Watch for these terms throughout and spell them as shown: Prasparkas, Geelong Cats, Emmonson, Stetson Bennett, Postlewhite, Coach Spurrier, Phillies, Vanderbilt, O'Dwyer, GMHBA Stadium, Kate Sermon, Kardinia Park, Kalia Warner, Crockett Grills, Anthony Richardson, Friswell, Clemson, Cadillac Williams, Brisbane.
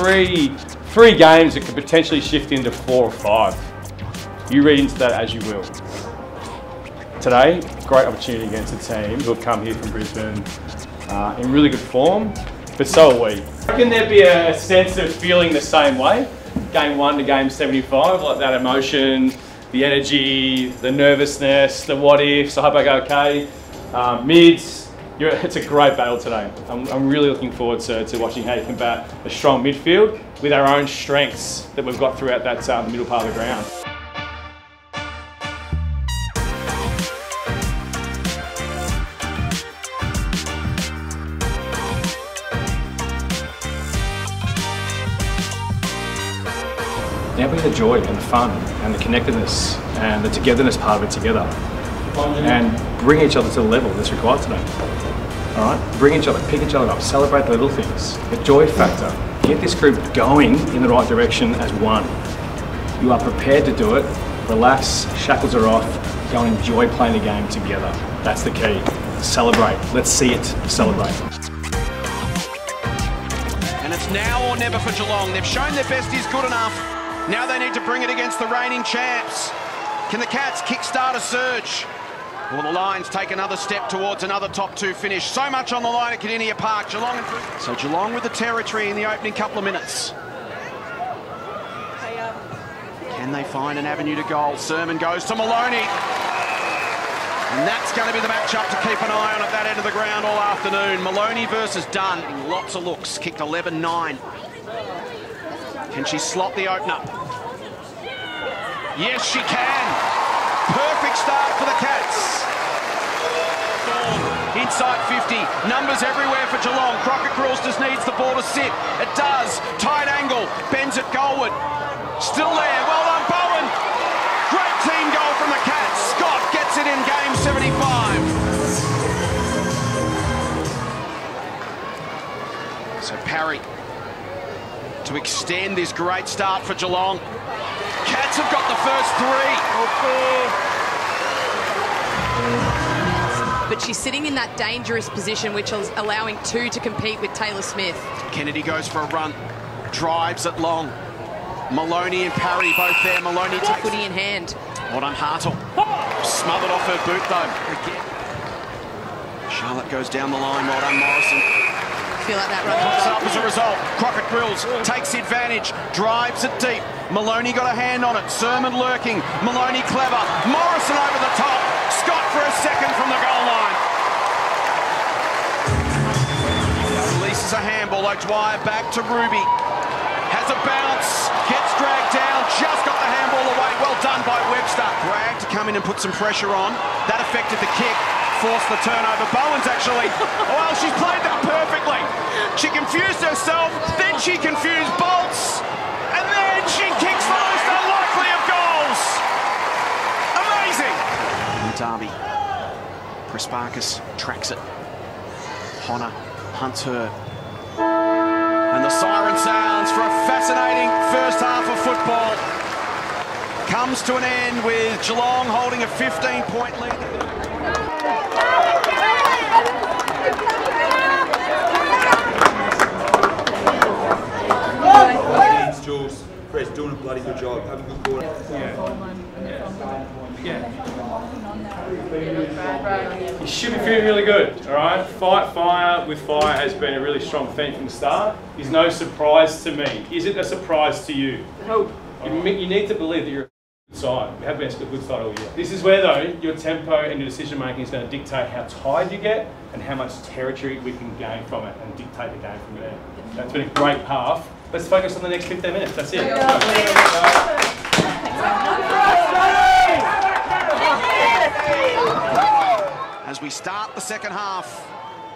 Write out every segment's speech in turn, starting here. three games that could potentially shift into 4 or 5. You read into that as you will. Today, great opportunity against a team who have come here from Brisbane in really good form, but so are we. Can there be a sense of feeling the same way? Game 1 to game 75, like that emotion, the energy, the nervousness, the what ifs, I hope I go okay. Mids, it's a great battle today. I'm really looking forward to watching how you combat a strong midfield with our own strengths that we've got throughout that middle part of the ground. Now be the joy and the fun and the connectedness and the togetherness part of it together, and bring each other to the level that's required today. All right, bring each other, pick each other up, celebrate the little things, the joy factor. Get this group going in the right direction as one. You are prepared to do it. Relax, shackles are off. Go and enjoy playing the game together. That's the key. Celebrate. Let's see it. Celebrate. And it's now or never for Geelong. They've shown their best is good enough. Now they need to bring it against the reigning champs. Can the Cats kickstart a surge? Will the Lions take another step towards another top 2 finish? So much on the line at Kardinia Park. So Geelong with the territory in the opening couple of minutes. Can they find an avenue to goal? Sermon goes to Maloney. And that's going to be the matchup to keep an eye on at that end of the ground all afternoon. Maloney versus Dunn. Lots of looks. Kicked 11-9. Can she slot the opener? Yes, she can. Perfect start for the Cats. Inside 50. Numbers everywhere for Geelong. Crockett Grills just needs the ball to sit. It does. Tight angle. Bends it goalward. Still there. Well done, Bowen. Great team goal from the Cats. Scott gets it in game 75. So Parry, to extend this great start for Geelong. Cats have got the first 3. Okay. But she's sitting in that dangerous position, which is allowing 2 to compete with Taylor Smith. Kennedy goes for a run, drives it long. Maloney and Parry both there. Maloney takes footy in hand. Well done, Hartle. Smothered off her boot though. Again. Charlotte goes down the line. Well done, Morrison. Like that right up as a result. Crockett Grills takes advantage, drives it deep. Maloney got a hand on it. Sermon lurking. Maloney clever. Morrison over the top. Scott for a second from the goal line. Releases a handball. O'Dwyer back to Ruby. Has a bounce. Gets dragged down. Just got the handball away. Well done by Webster. Bragg to come in and put some pressure on. That affected the kick. Forced the turnover. Bowen's actually, well, she's played that perfectly. She confused herself, then she confused Bolts, and then she kicks those unlikely of goals. Amazing. And Derby. Prasparkas tracks it. Honor hunts her. And the siren sounds for a fascinating first half of football. Comes to an end with Geelong holding a 15-point lead. Jules, Chris, doing a bloody good job, having a good quarter. Yeah. You should be feeling really good, all right? Fight fire with fire has been a really strong theme from the start. Is no surprise to me. Is it a surprise to you? No. You need to believe that you're a good side. We have been a good side all year. This is where, though, your tempo and your decision making is going to dictate how tired you get and how much territory we can gain from it and dictate the game from there. That's been a great path. Let's focus on the next 15 minutes, that's it. As we start the second half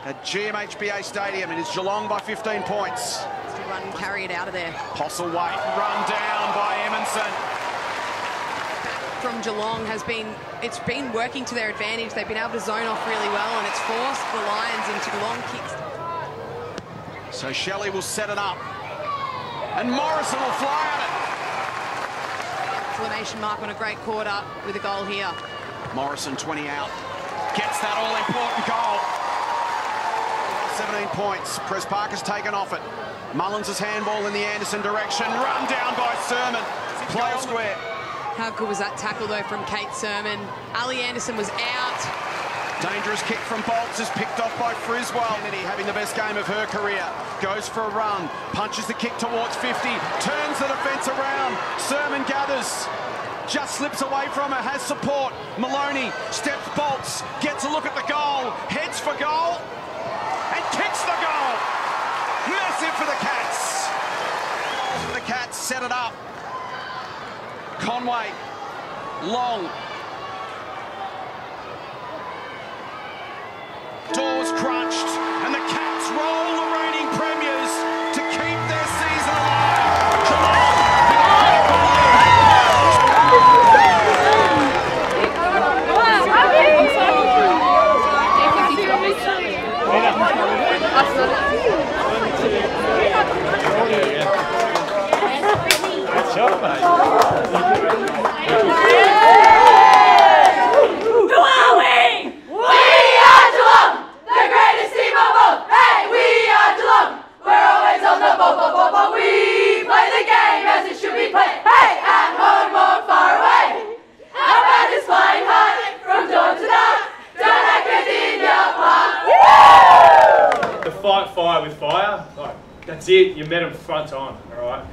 at GMHBA Stadium, it is Geelong by 15 points. Let's run and carry it out of there. Postlewhite, run down by Emmonson. From Geelong has been, it's been working to their advantage. They've been able to zone off really well, and it's forced the Lions into Geelong kicks. So Shelley will set it up. And Morrison will fly at it. Exclamation mark on a great quarter with a goal here. Morrison 20 out. Gets that all-important goal. 17 points. Prasparkas has taken off it. Mullins' handball in the Anderson direction. Run down by Sermon. Play square. How good was that tackle, though, from Kate Sermon? Ali Anderson was out. Dangerous kick from Bolts is picked off by Friswell. Kennedy, having the best game of her career, goes for a run, punches the kick towards 50, turns the defence around. Sermon gathers, just slips away from her, has support. Maloney steps Bolts, gets a look at the goal, heads for goal, and kicks the goal. Massive for the Cats. The Cats set it up. Conway, Long. Doors crunched, and the Cats roll the reigning premiers to keep their season alive. That's it, you met them front on, all right?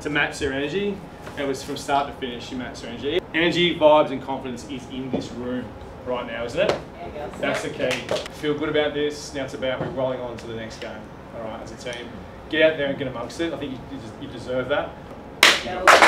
To match their energy, it was from start to finish, you match their energy. Energy, vibes, and confidence is in this room right now, isn't it? Yeah, that's the key. Feel good about this, now it's about we're rolling on to the next game, all right, as a team. Get out there and get amongst it. I think you deserve that. Yeah.